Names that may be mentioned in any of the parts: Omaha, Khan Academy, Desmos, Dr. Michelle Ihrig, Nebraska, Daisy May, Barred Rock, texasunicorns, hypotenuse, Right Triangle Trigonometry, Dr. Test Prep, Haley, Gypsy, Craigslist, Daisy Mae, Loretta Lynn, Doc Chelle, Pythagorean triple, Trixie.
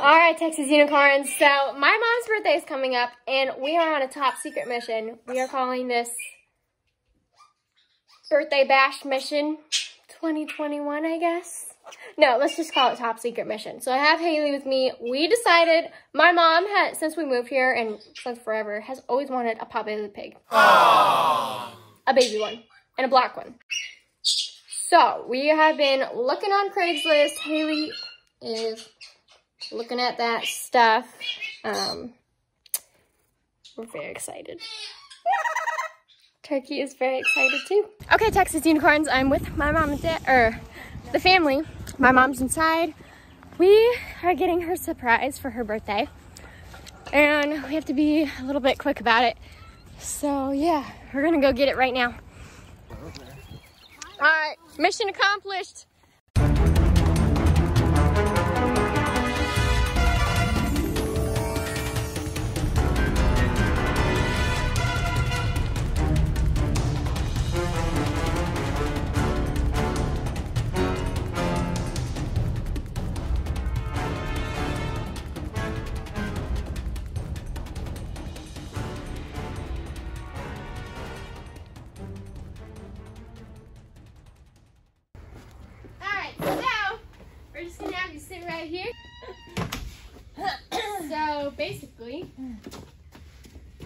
All right, Texas Unicorns. So my mom's birthday is coming up, and we are on a top secret mission. We are calling this Birthday Bash Mission 2021, I guess. No, let's just call it Top Secret Mission. So I have Haley with me. We decided, my mom, had, since we moved here and since forever, has always wanted a Papa the Pig. Aww. A baby one and a black one. So we have been looking on Craigslist. Haley is looking at that stuff. We're very excited. Turkey is very excited too. Okay, Texas Unicorns, I'm with my mom and dad, or the family. My mom's inside. We are getting her surprise for her birthday, and we have to be a little bit quick about it. So yeah, we're gonna go get it right now. Okay. All right, mission accomplished. Right here. So basically,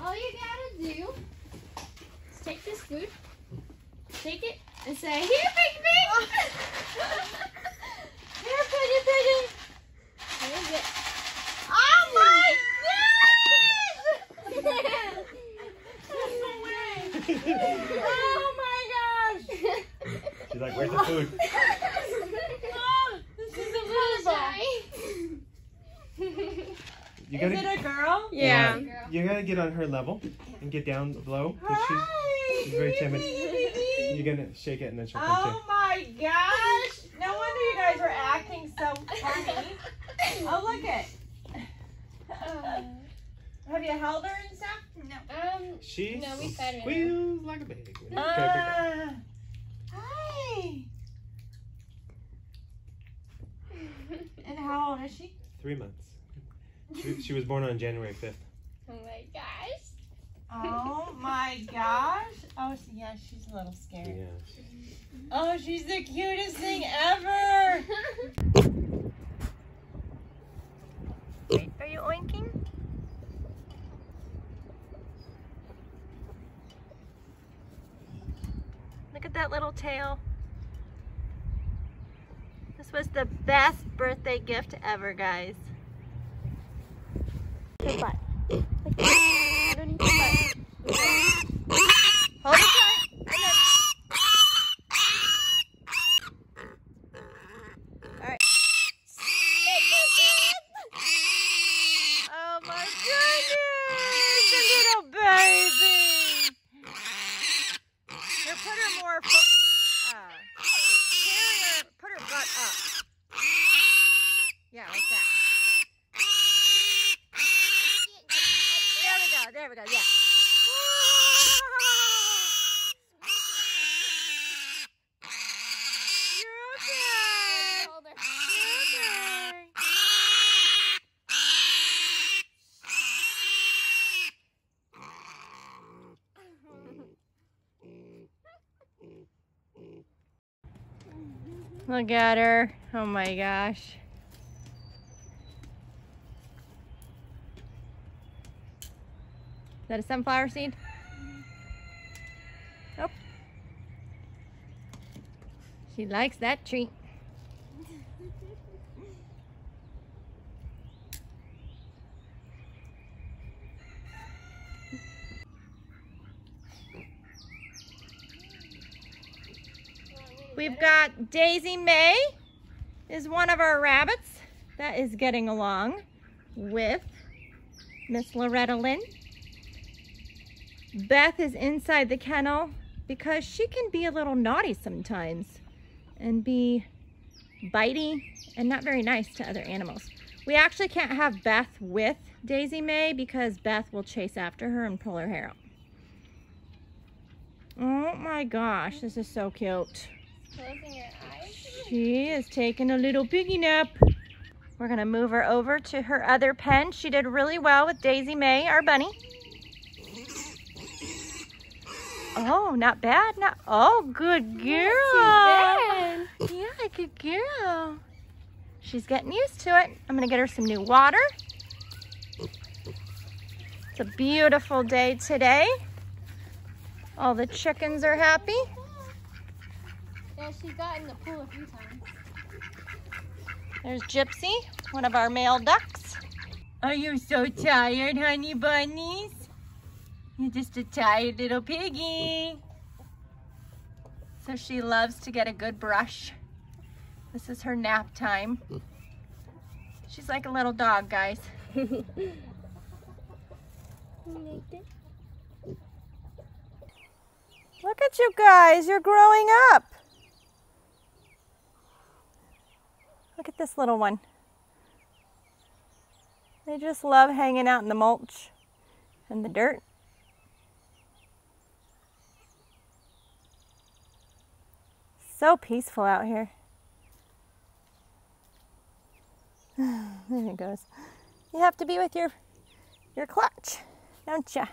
all you gotta do is take this food, take it, and say, "Here, piggy pig! Here, piggy piggy! Here's it." Oh my goodness! There's no way! Oh my gosh! She's like, "Where's the food?" Is it a girl? Yeah. You gotta get on her level and get down low. She's very timid. You're gonna shake it and then she'll come too. Oh my gosh! No wonder you guys were acting so funny. Oh, look it. Have you held her and stuff? No. She squeals like a baby. Hi. And how old is she? 3 months. She was born on January 5th. Oh my gosh. Oh my gosh. Oh, yeah, she's a little scared. Yeah. Oh, she's the cutest thing ever. Wait, are you oinking? Look at that little tail. This was the best birthday gift ever, guys. Your butt. Like that. You don't need your butt. Hold it tight. All right. Oh my goodness, the little baby. Here, put her more. Put her butt up. Yeah, like that. There we go, yeah. You're okay. Look at her. Oh my gosh. Is that a sunflower seed? Nope. She likes that treat. We've got Daisy May is one of our rabbits that is getting along with Miss Loretta Lynn. Beth is inside the kennel because she can be a little naughty sometimes and be bitey and not very nice to other animals. We actually can't have Beth with Daisy Mae because Beth will chase after her and pull her hair out. Oh my gosh, this is so cute. Closing her eyes. She is taking a little piggy nap. We're gonna move her over to her other pen. She did really well with Daisy May, our bunny. Oh, not bad. Not, oh, good girl. Yeah, good girl. She's getting used to it. I'm gonna get her some new water. It's a beautiful day today. All the chickens are happy. Yeah, she got in the pool a few times. There's Gypsy, one of our male ducks. Are you so tired, honey bunnies? You're just a tired little piggy. So she loves to get a good brush. This is her nap time. She's like a little dog, guys. Look at you guys, you're growing up. Look at this little one. They just love hanging out in the mulch and the dirt. So peaceful out here. There it goes. You have to be with your clutch, don't ya?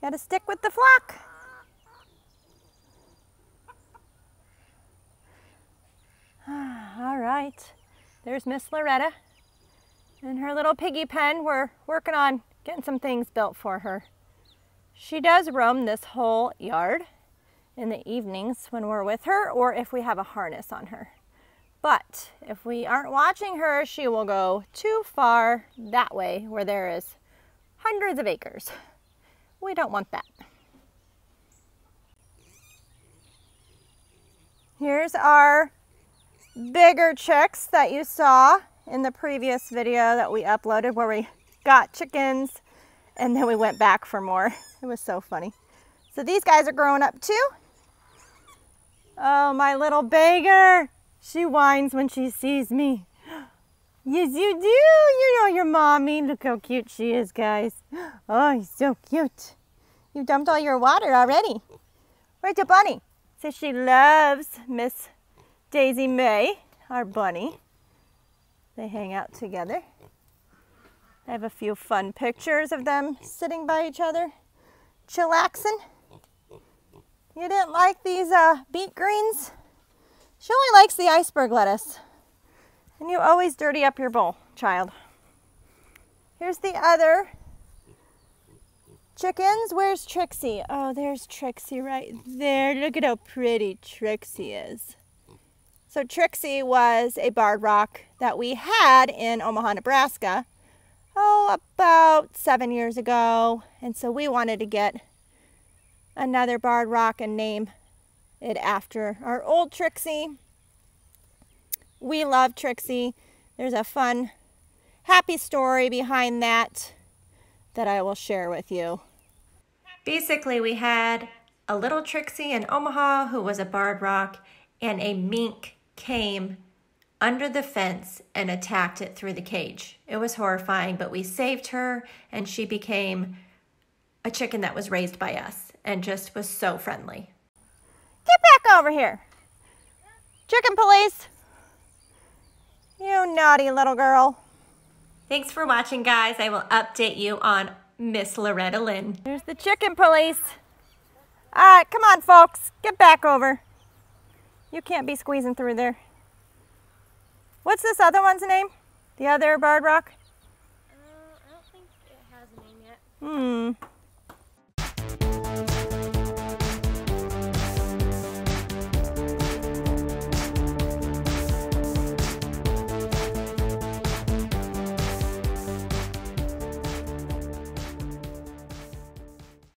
Gotta stick with the flock. All right, there's Miss Loretta and her little piggy pen. We're working on getting some things built for her. She does roam this whole yard in the evenings when we're with her or if we have a harness on her. But if we aren't watching her, she will go too far that way where there is hundreds of acres. We don't want that. Here's our bigger chicks that you saw in the previous video that we uploaded where we got chickens and then we went back for more. It was so funny. So these guys are growing up too. Oh, my little beggar. She whines when she sees me. Yes, you do. You know your mommy. Look how cute she is, guys. Oh, he's so cute. You dumped all your water already. Where's your bunny? So she loves Miss Daisy May, our bunny. They hang out together. I have a few fun pictures of them sitting by each other, chillaxing. You didn't like these beet greens? She only likes the iceberg lettuce. And you always dirty up your bowl, child. Here's the other chickens. Where's Trixie? Oh, there's Trixie right there. Look at how pretty Trixie is. So Trixie was a barred rock that we had in Omaha, Nebraska, oh, about 7 years ago. And so we wanted to get another barred rock and name it after our old Trixie. We love Trixie. There's a fun, happy story behind that that I will share with you. Basically, we had a little Trixie in Omaha who was a barred rock, and a mink came under the fence and attacked it through the cage. It was horrifying, but we saved her and she became a chicken that was raised by us and just was so friendly. Get back over here. Chicken police. You naughty little girl. Thanks for watching, guys. I will update you on Miss Loretta Lynn. There's the chicken police. All right, come on, folks. Get back over. You can't be squeezing through there. What's this other one's name? The other barred rock? I don't think it has a name yet.